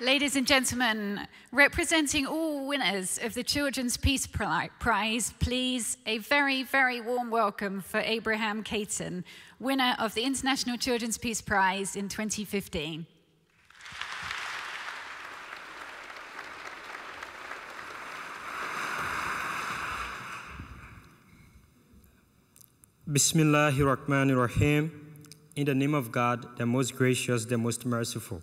Ladies and gentlemen, representing all winners of the Children's Peace Prize, please, a very, very warm welcome for Abraham Keita, winner of the International Children's Peace Prize in 2015. Bismillahirrahmanirrahim. In the name of God, the most gracious, the most merciful.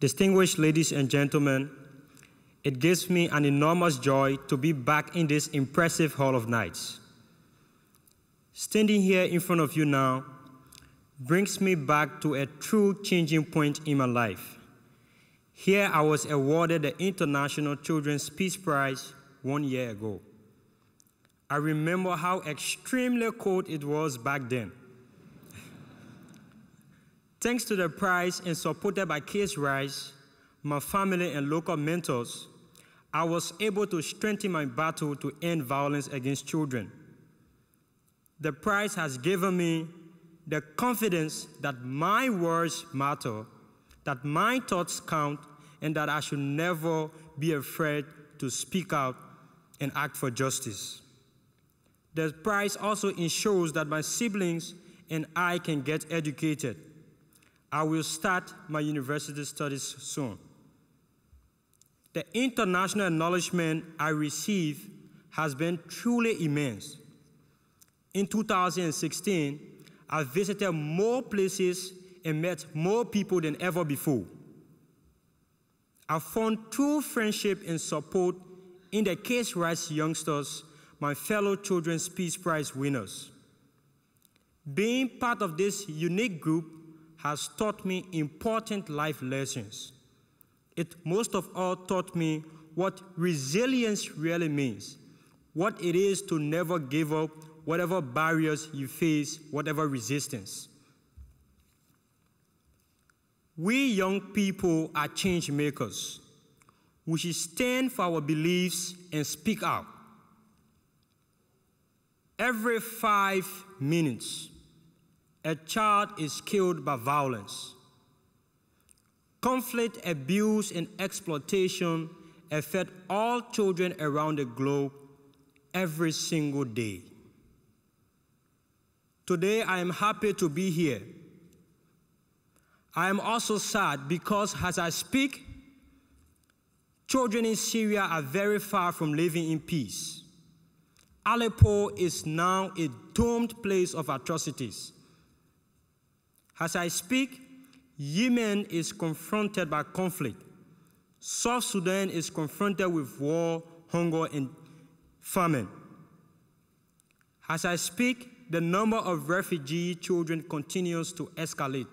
Distinguished ladies and gentlemen, it gives me an enormous joy to be back in this impressive Hall of Knights. Standing here in front of you now brings me back to a true changing point in my life. Here I was awarded the International Children's Peace Prize 1 year ago. I remember how extremely cold it was back then. Thanks to the prize and supported by KidsRights, my family and local mentors, I was able to strengthen my battle to end violence against children. The prize has given me the confidence that my words matter, that my thoughts count, and that I should never be afraid to speak out and act for justice. The prize also ensures that my siblings and I can get educated. I will start my university studies soon. The international acknowledgement I received has been truly immense. In 2016, I visited more places and met more people than ever before. I found true friendship and support in the KidsRights Youngsters, my fellow Children's Peace Prize winners. Being part of this unique group has taught me important life lessons. It most of all taught me what resilience really means, what it is to never give up, whatever barriers you face, whatever resistance. We young people are change makers. We should stand for our beliefs and speak out. Every 5 minutes, a child is killed by violence. Conflict, abuse, and exploitation affect all children around the globe every single day. Today, I am happy to be here. I am also sad because, as I speak, children in Syria are very far from living in peace. Aleppo is now a doomed place of atrocities. As I speak, Yemen is confronted by conflict. South Sudan is confronted with war, hunger, and famine. As I speak, the number of refugee children continues to escalate.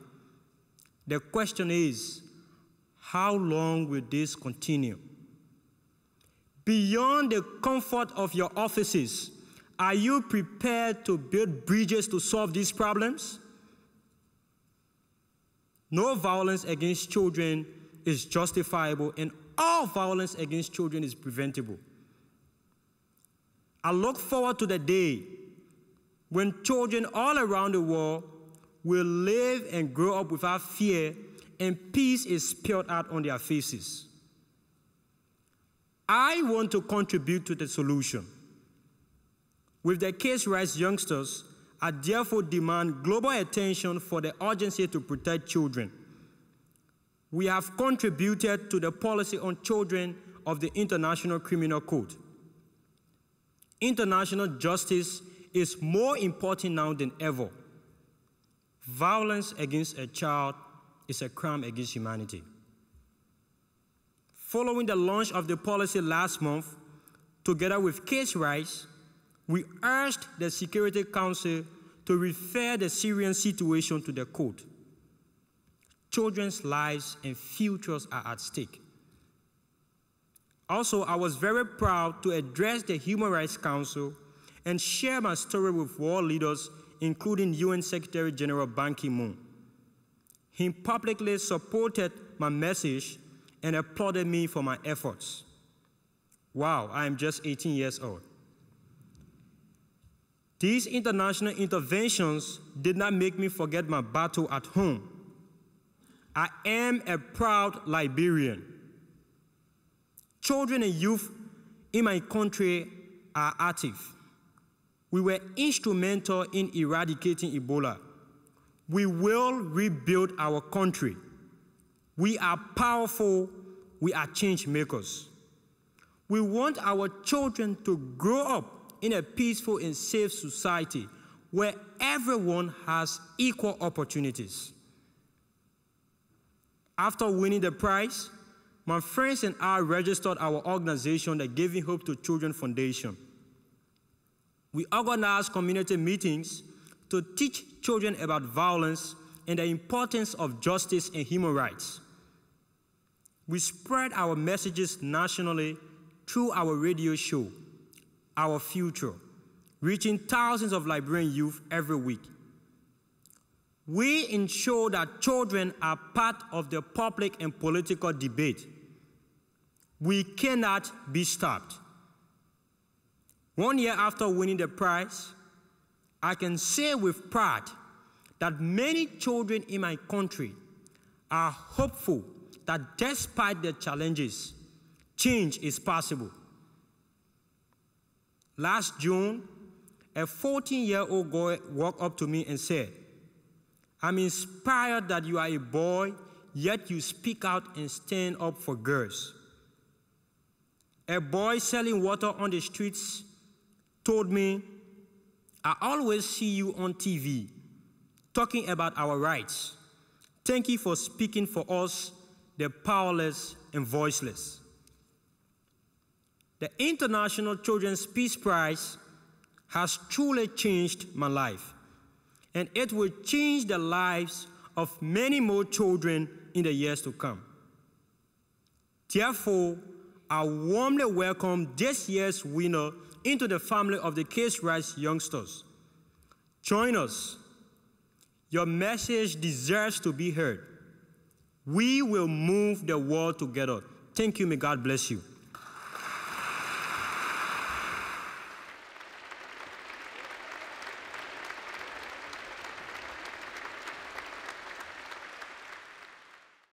The question is, how long will this continue? Beyond the comfort of your offices, are you prepared to build bridges to solve these problems? No violence against children is justifiable, and all violence against children is preventable. I look forward to the day when children all around the world will live and grow up without fear, and peace is spilled out on their faces. I want to contribute to the solution. With the KidsRights Youngsters, I therefore demand global attention for the urgency to protect children. We have contributed to the policy on children of the International Criminal Court. International justice is more important now than ever. Violence against a child is a crime against humanity. Following the launch of the policy last month, together with KidsRights, we urged the Security Council to refer the Syrian situation to the court. Children's lives and futures are at stake. Also, I was very proud to address the Human Rights Council and share my story with world leaders, including UN Secretary General Ban Ki-moon. He publicly supported my message and applauded me for my efforts. Wow, I am just 18 years old. These international interventions did not make me forget my battle at home. I am a proud Liberian. Children and youth in my country are active. We were instrumental in eradicating Ebola. We will rebuild our country. We are powerful. We are change makers. We want our children to grow up in a peaceful and safe society where everyone has equal opportunities. After winning the prize, my friends and I registered our organization, the Giving Hope to Children Foundation. We organized community meetings to teach children about violence and the importance of justice and human rights. We spread our messages nationally through our radio show, Our Future, reaching thousands of Liberian youth every week. We ensure that children are part of the public and political debate. We cannot be stopped. 1 year after winning the prize, I can say with pride that many children in my country are hopeful that despite the challenges, change is possible. Last June, a 14-year-old boy walked up to me and said, "I'm inspired that you are a boy, yet you speak out and stand up for girls." A boy selling water on the streets told me, "I always see you on TV, talking about our rights. Thank you for speaking for us, the powerless and voiceless." The International Children's Peace Prize has truly changed my life, and it will change the lives of many more children in the years to come. Therefore, I warmly welcome this year's winner into the family of the KidsRights Youngsters. Join us. Your message deserves to be heard. We will move the world together. Thank you. May God bless you.